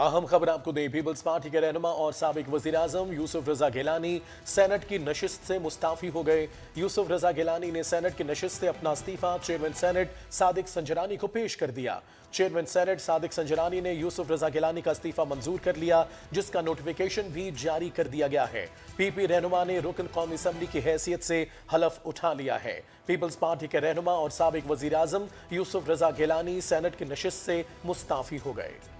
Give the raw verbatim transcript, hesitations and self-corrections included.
अहम खबर आपको दें। पीपल्स पार्टी के रहनुमा और साबिक वजीर आजम यूसुफ रजा गिलानी सेनेट की नशिस्त से मुस्ताफी हो गए। यूसुफ रजा गिलानी ने सेनेट की नशिस्त से अपना इस्तीफा चेयरमैन सेनेट सादिक संजरानी को पेश कर दिया। चेयरमैन सेनेट सादिक संजरानी ने यूसुफ रजा गिलानी का इस्तीफा मंजूर कर लिया, जिसका नोटिफिकेशन भी जारी कर दिया गया है। पीपी रहनुमा ने रुकन कौमी असम्बली की हैसियत से हलफ उठा लिया है। पीपल्स पार्टी के रहनुमा और साबिक वजीर आजम यूसुफ रजा गिलानी सेनेट की नशिस्त से मुस्ताफी हो गए।